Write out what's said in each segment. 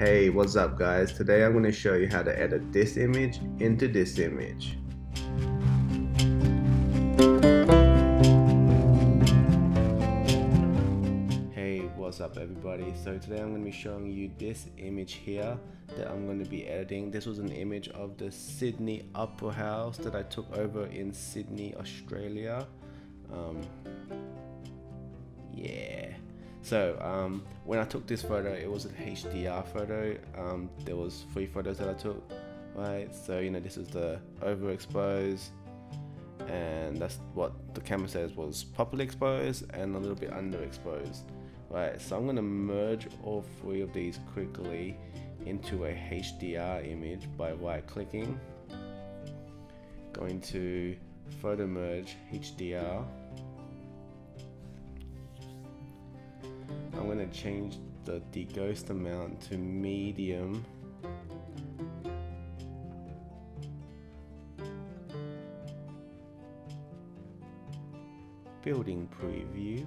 Hey, what's up guys? Today I'm going to show you how to edit this image into this image. Hey, what's up everybody? So today I'm going to be showing you this image here that I'm going to be editing. This was an image of the Sydney Opera House that I took over in Sydney, Australia. So when I took this photo, it was an HDR photo. There was 3 photos that I took, right? So this is the overexposed, and that's what the camera says was properly exposed and a little bit underexposed, right? So I'm gonna merge all 3 of these quickly into a HDR image by right-clicking, going to photo merge HDR. I'm going to change the deghost amount to medium, building preview,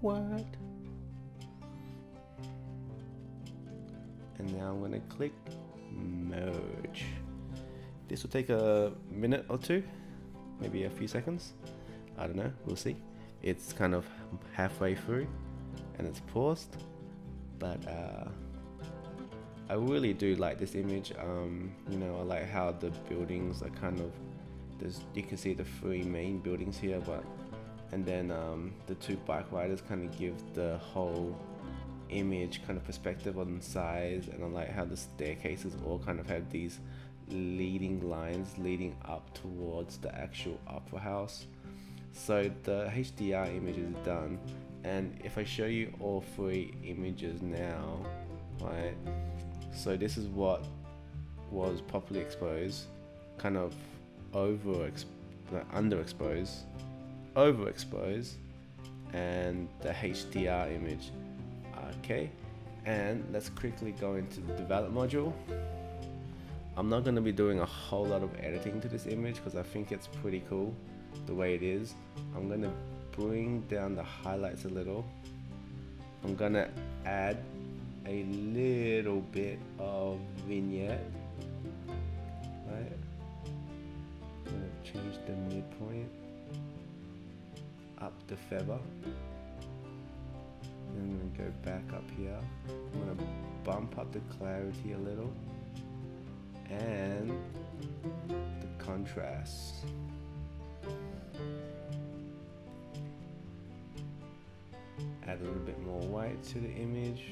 what? And now I'm going to click merge. This will take a minute or 2, maybe a few seconds, I don't know, we'll see. It's kind of halfway through and it's paused, but I really do like this image. I like how the buildings are kind of, you can see the 3 main buildings here, and then the 2 bike riders kind of give the whole image kind of perspective on size, and I like how the staircases all kind of have these leading lines leading up towards the actual opera house. So the HDR image is done. And if I show you all 3 images now, right? So this is what was properly exposed, kind of underexposed, overexposed, and the HDR image. Okay, and let's quickly go into the develop module. I'm not going to be doing a whole lot of editing to this image because I think it's pretty cool the way it is. I'm going to bring down the highlights a little. I'm gonna add a little bit of vignette, right? I'm gonna change the midpoint, up the feather, and then go back up here. I'm gonna bump up the clarity a little and the contrast. Add a little bit more white to the image,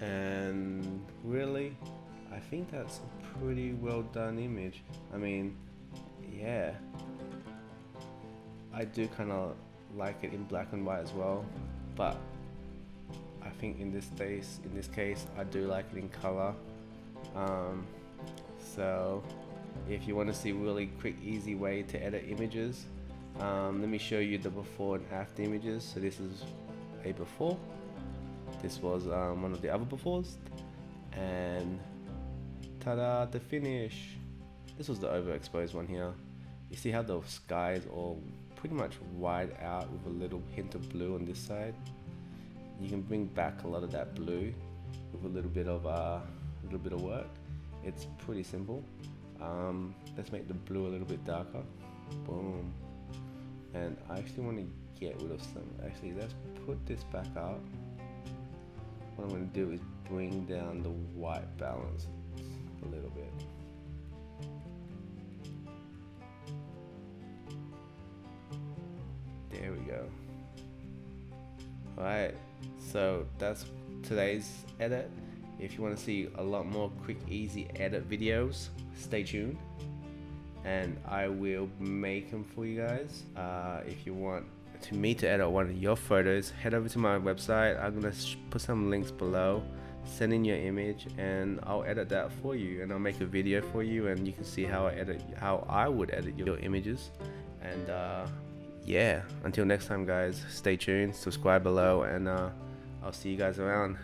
and really I think that's a pretty well done image. I mean, yeah, I do kind of like it in black and white as well, but I think in this case I do like it in color. So if you want to see really quick easy way to edit images, let me show you the before and after images. So this is a before, this was one of the other befores, and ta-da, the finish. This was the overexposed one here. You see how the sky is all pretty much wide out with a little hint of blue on this side. You can bring back a lot of that blue with a little bit of work. It's pretty simple. Let's make the blue a little bit darker. Boom. And I actually want to get rid of some. Actually, let's put this back up. What I'm going to do is bring down the white balance a little bit. There we go. Alright, so that's today's edit. If you want to see a lot more quick, easy edit videos, stay tuned. And I will make them for you guys. If you want me to edit one of your photos, head over to my website. I'm gonna put some links below. Send in your image, and I'll edit that for you, and I'll make a video for you, and you can see how I would edit your images. And yeah, until next time, guys, stay tuned, subscribe below, and I'll see you guys around.